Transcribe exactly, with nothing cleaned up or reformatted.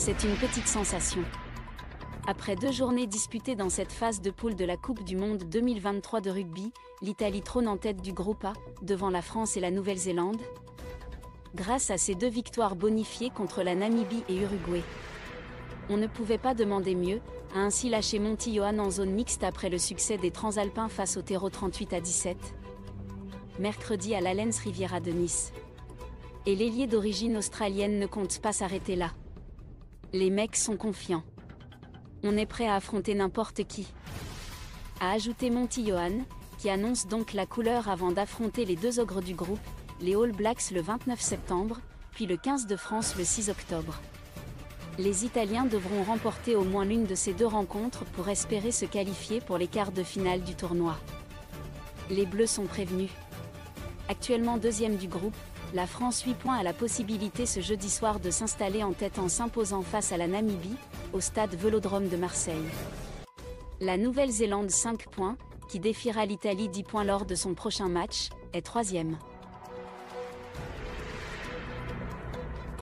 C'est une petite sensation. Après deux journées disputées dans cette phase de poule de la Coupe du Monde deux mille vingt-trois de rugby, l'Italie trône en tête du groupe A, devant la France et la Nouvelle-Zélande, grâce à ces deux victoires bonifiées contre la Namibie et Uruguay. On ne pouvait pas demander mieux, a ainsi lâché Monty Ioane en zone mixte après le succès des Transalpins face au terreau trente-huit à dix-sept, mercredi à l'Allianz Riviera de Nice. Et l'ailier d'origine australienne ne compte pas s'arrêter là. Les mecs sont confiants. On est prêt à affronter n'importe qui, a ajouté Monty Ioane, qui annonce donc la couleur avant d'affronter les deux ogres du groupe, les All Blacks le vingt-neuf septembre, puis le quinze de France le six octobre. Les Italiens devront remporter au moins l'une de ces deux rencontres pour espérer se qualifier pour les quarts de finale du tournoi. Les Bleus sont prévenus. Actuellement deuxième du groupe, la France huit points a la possibilité ce jeudi soir de s'installer en tête en s'imposant face à la Namibie, au stade Vélodrome de Marseille. La Nouvelle-Zélande cinq points, qui défiera l'Italie dix points lors de son prochain match, est troisième.